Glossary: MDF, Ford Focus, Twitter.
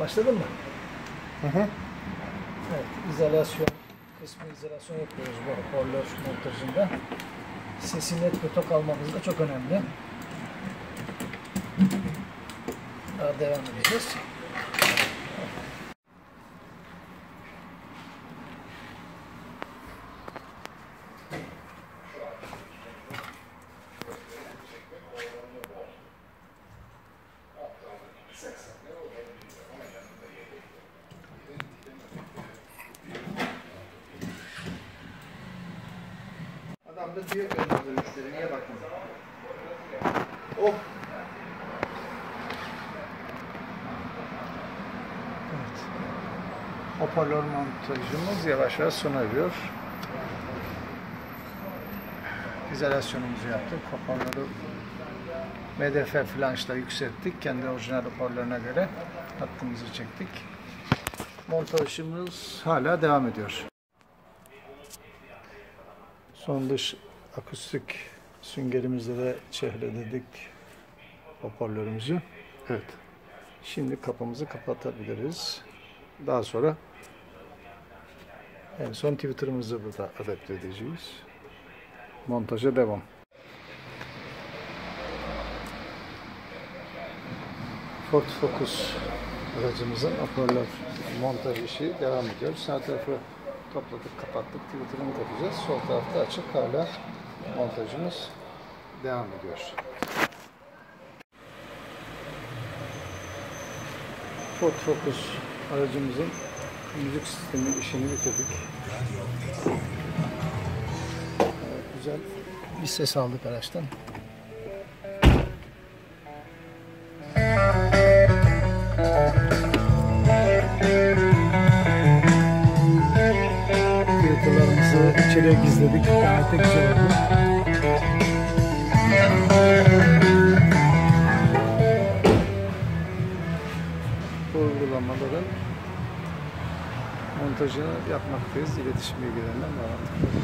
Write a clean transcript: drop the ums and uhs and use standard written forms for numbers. Başladın mı? Hı hı. Evet, izolasyon kısmı, izolasyon yapıyoruz bu hoparlör montajında. Sesi net ve tok almamız da çok önemli. Daha devam edeceğiz. Adam da diyor önümüzde müşteri, niye bakın? Oh! Evet. Hoparlör montajımız yavaş yavaş sona eriyor. İzolasyonumuzu yaptık. Hoparlörü MDF flanşla yükselttik. Kendi orijinal hoparlörüne göre hattımızı çektik. Montajımız hala devam ediyor. Son dış akustik süngerimizle de çehreledik hoparlörümüzü. Evet. Şimdi kapımızı kapatabiliriz. Daha sonra en son Twitter'ımızı burada adapte edeceğiz. Montaja devam. Ford Focus aracımızın hoparlör montaj işi devam ediyor. Sağ tarafı topladık, kapattık, Twitter'ını takacağız. Sol tarafta açık, hala montajımız devam ediyor. Ford Focus aracımızın müzik sistemi işini bitirdik. Evet, güzel bir ses aldık araçtan. İçeriye gizledik. Gayet de güzel oldu. Bu uygulamaların montajını yapmaktayız. İletişim bilgilerinden bağlandık.